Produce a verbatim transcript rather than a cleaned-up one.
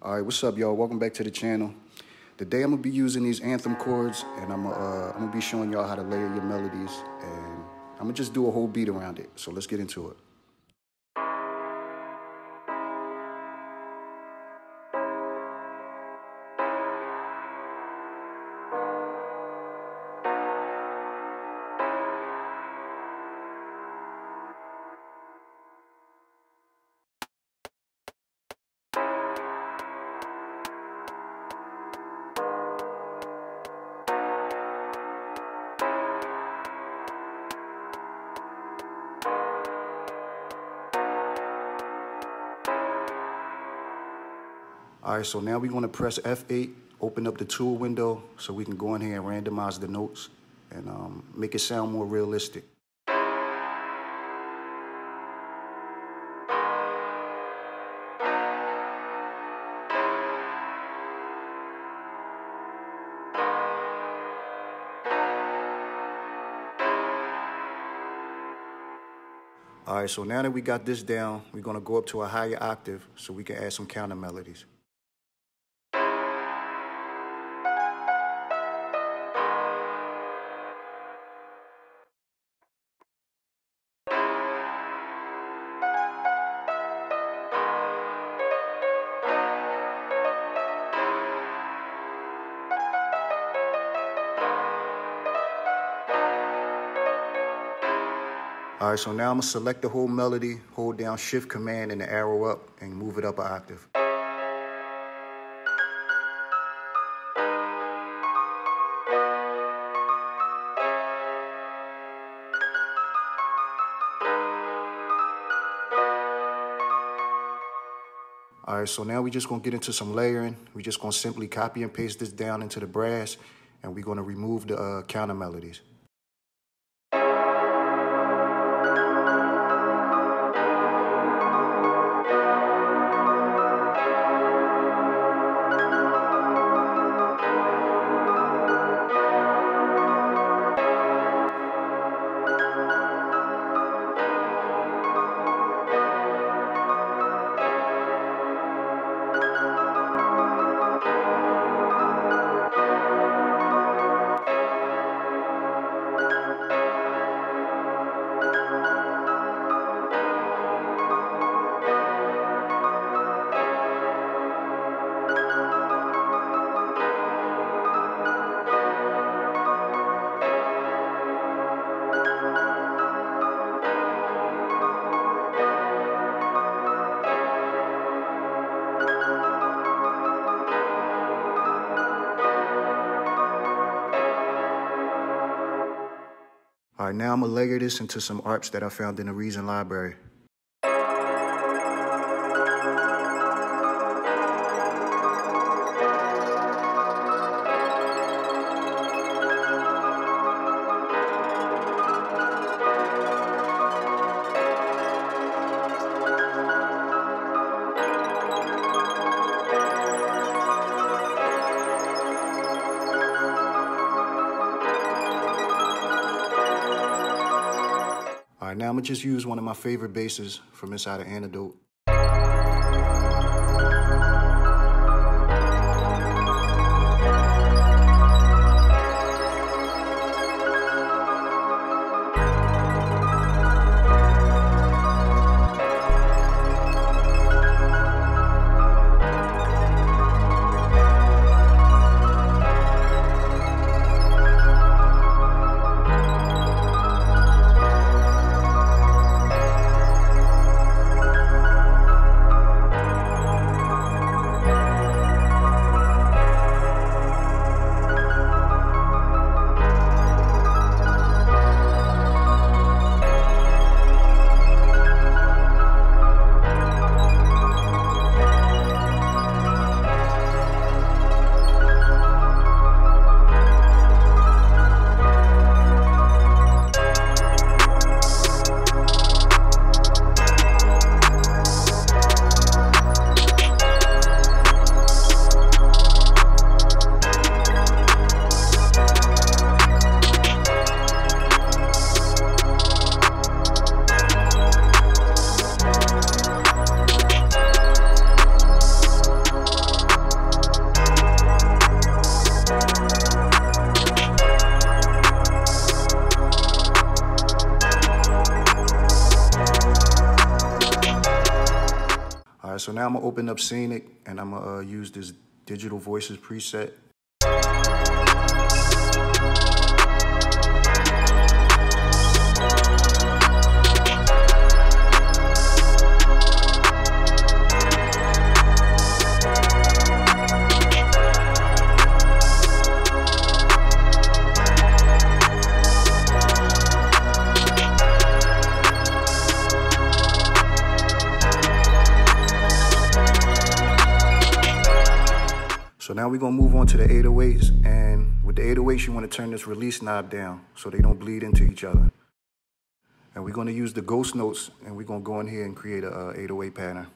All right, what's up, y'all? Welcome back to the channel. Today I'm gonna be using these anthem chords, and I'm, uh, I'm gonna be showing y'all how to layer your melodies, and I'm gonna just do a whole beat around it. So let's get into it. All right, so now we're gonna press F eight, open up the tool window so we can go in here and randomize the notes and um, make it sound more realistic. All right, so now that we got this down, we're gonna go up to a higher octave so we can add some counter melodies. All right, so now I'm gonna select the whole melody, hold down Shift Command and the arrow up, and move it up an octave. All right, so now we're just gonna get into some layering. We're just gonna simply copy and paste this down into the brass, and we're gonna remove the uh, counter melodies. All right, now I'm gonna layer this into some A R Ps that I found in the Reason library. All right, now I'm gonna just use one of my favorite basses from inside of Antidote. now I'm gonna open up Scenic and I'm gonna uh, use this digital voices preset. So now we're gonna move on to the eight oh eights, and with the eight oh eights, you wanna turn this release knob down so they don't bleed into each other. And we're gonna use the ghost notes, and we're gonna go in here and create a uh, eight oh eight pattern.